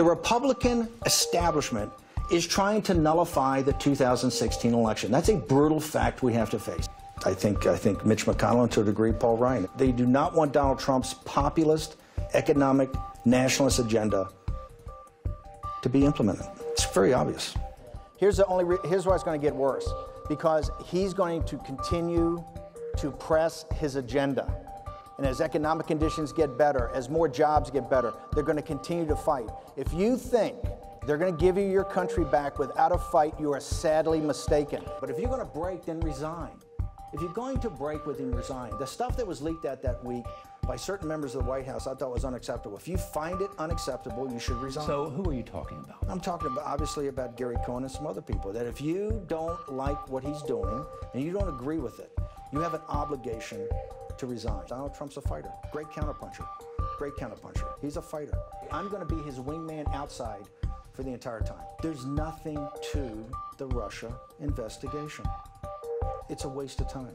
The Republican establishment is trying to nullify the 2016 election. That's a brutal fact we have to face. I think Mitch McConnell and, to a degree, Paul Ryan. They do not want Donald Trump's populist, economic, nationalist agenda to be implemented. It's very obvious. Here's where it's going to get worse, because he's going to continue to press his agenda. And as economic conditions get better, as more jobs get better, they're going to continue to fight. If you think they're going to give you your country back without a fight, you are sadly mistaken. But if you're going to break, then resign. If you're going to break with him, resign. The stuff that was leaked out that week by certain members of the White House, I thought was unacceptable. If you find it unacceptable, you should resign. So who are you talking about? I'm talking about, obviously, about Gary Cohn and some other people, that if you don't like what he's doing and you don't agree with it, you have an obligation to resign. Donald Trump's a fighter, great counterpuncher, great counterpuncher. He's a fighter. I'm going to be his wingman outside for the entire time. There's nothing to the Russia investigation. It's a waste of time.